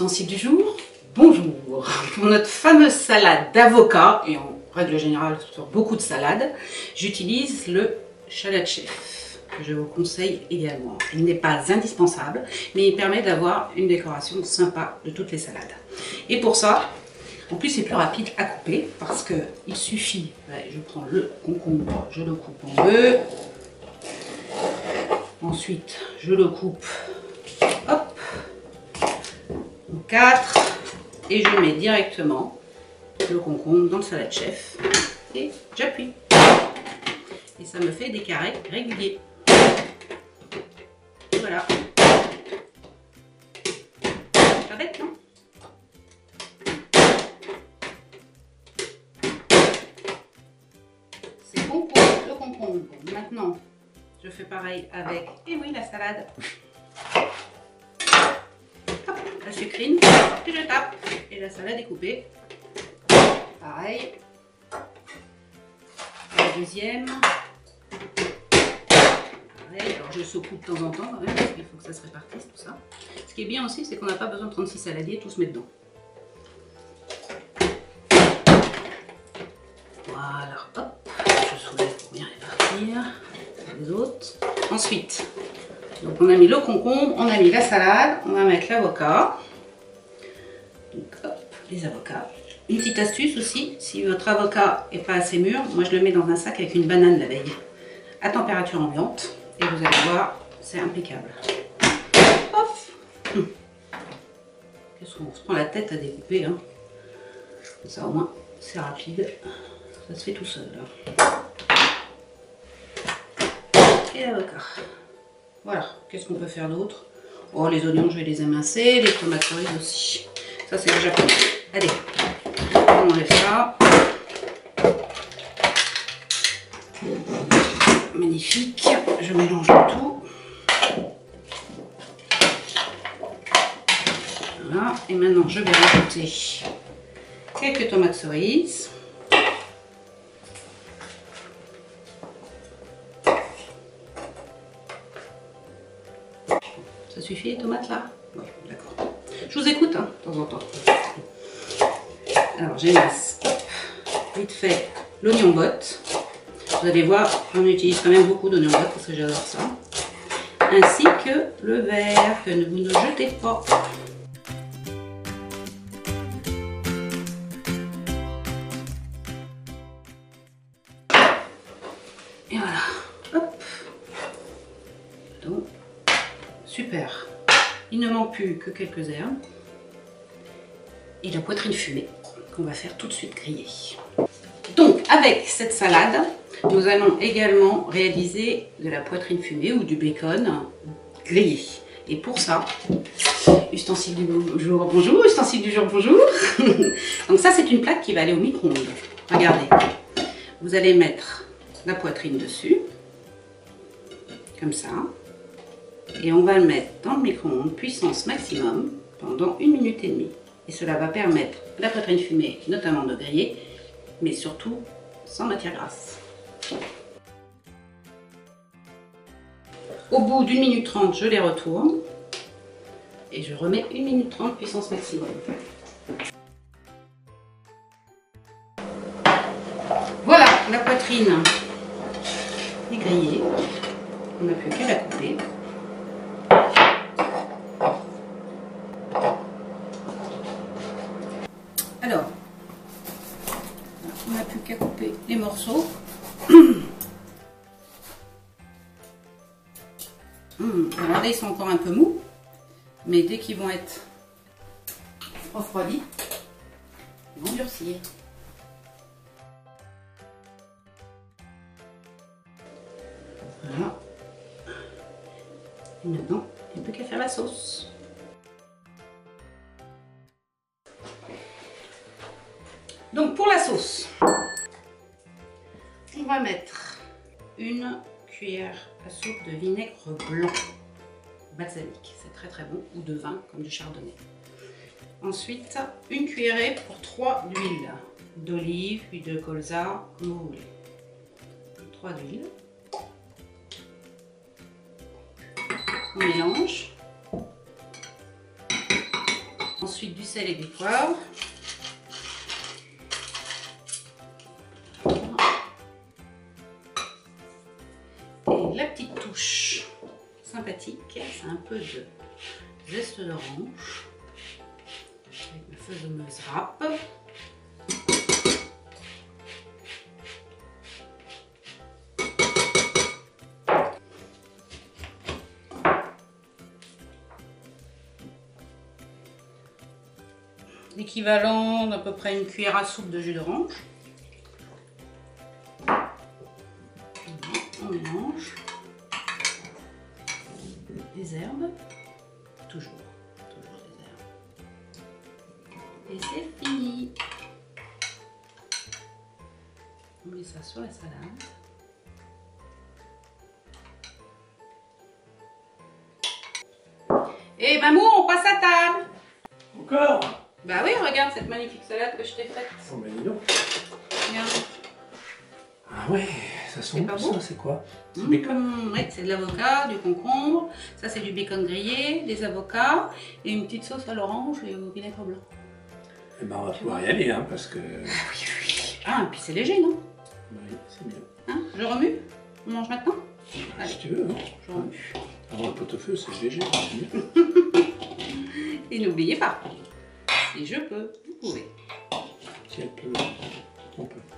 ustensiles du jour. Bonjour. Pour notre fameuse salade d'avocat, et en règle générale sur beaucoup de salades, j'utilise le Salad Chef, que je vous conseille également. Il n'est pas indispensable, mais il permet d'avoir une décoration sympa de toutes les salades. Et pour ça, en plus c'est plus rapide à couper, parce que il suffit, je prends le concombre, je le coupe en deux. Ensuite, je le coupe, hop, en 4, et je mets directement le concombre dans le salad chef, et j'appuie. Et ça me fait des carrés réguliers. Et voilà. Pas bête, non? C'est bon pour le concombre. Maintenant, je fais pareil avec, et oui, la salade. Hop, la sucrine, et je tape. Et la salade est coupée. Pareil. La deuxième. Pareil, alors je secoue de temps en temps, parce qu'il faut que ça se répartisse, tout ça. Ce qui est bien aussi, c'est qu'on n'a pas besoin de 36 saladiers, tout se met dedans. Voilà, hop, je soulève pour bien répartir. Les autres. Ensuite, donc on a mis le concombre, on a mis la salade, on va mettre l'avocat. Donc hop, les avocats. Une petite astuce aussi, si votre avocat n'est pas assez mûr, moi je le mets dans un sac avec une banane la veille, à température ambiante, et vous allez voir, c'est impeccable. Pof ! Qu'est-ce qu'on se prend la tête à découper, hein ? Ça au moins, c'est rapide, ça se fait tout seul. Et l'avocat. Voilà, qu'est-ce qu'on peut faire d'autre? Oh, les oignons, je vais les émincer, les tomates cerises aussi. Ça, c'est déjà prêt. Allez, on enlève ça. Magnifique, je mélange tout. Voilà, et maintenant, je vais rajouter quelques tomates cerises. Ça suffit les tomates là? Bon, d'accord. Je vous écoute hein, de temps en temps. Alors j'émince vite fait l'oignon botte. Vous allez voir, on utilise quand même beaucoup d'oignons bottes parce que j'adore ça. Ainsi que le verre que vous ne jetez pas. Et voilà. Hop. Donc. Super, il ne manque plus que quelques herbes et la poitrine fumée qu'on va faire tout de suite griller. Donc avec cette salade, nous allons également réaliser de la poitrine fumée ou du bacon grillé. Et pour ça, ustensile du jour bonjour, ustensile du jour bonjour. Donc ça c'est une plaque qui va aller au micro-ondes. Regardez, vous allez mettre la poitrine dessus, comme ça. Et on va le mettre dans le micro-ondes, puissance maximum, pendant 1 minute et demie. Et cela va permettre la poitrine fumée, notamment de griller, mais surtout sans matière grasse. Au bout d'1 minute 30, je les retourne. Et je remets 1 minute 30, puissance maximum. Voilà, la poitrine est grillée. On n'a plus qu'à la couper. Alors, on n'a plus qu'à couper les morceaux. Alors là, ils sont encore un peu mous, mais dès qu'ils vont être refroidis, ils vont durcir. Voilà. Et maintenant, il n'y a plus qu'à faire la sauce. Donc pour la sauce, on va mettre 1 cuillère à soupe de vinaigre blanc balsamique, c'est très très bon, ou de vin comme du chardonnay. Ensuite, 1 cuillerée pour 3 d'huile d'olive, puis de colza, comme vous voulez. 3 d'huile. On mélange. Ensuite du sel et des poivres. Et la petite touche sympathique, c'est un peu de zeste d'orange avec ma fameuse râpe. L'équivalent d'à peu près une cuillère à soupe de jus d'orange. On mélange des herbes, toujours des herbes. Et c'est fini. On met ça sur la salade. Et maman, on passe à table. Encore? Bah oui, regarde cette magnifique salade que je t'ai faite. Oh mais dis donc. Regarde. Ah ouais, ça sent bon, ça, c'est quoi? Du bacon. Ouais, c'est de l'avocat, du concombre, ça c'est du bacon grillé, des avocats et une petite sauce à l'orange et au vinaigre blanc. Eh ben on va pouvoir y aller, hein, parce que... Ah, et puis c'est léger, non? Oui, c'est bien. Hein, je remue? On mange maintenant? Allez. Si tu veux, hein. Je remue. Avant le pot-au-feu, c'est léger. Et n'oubliez pas, si je peux, vous pouvez. Si elle peut, on peut.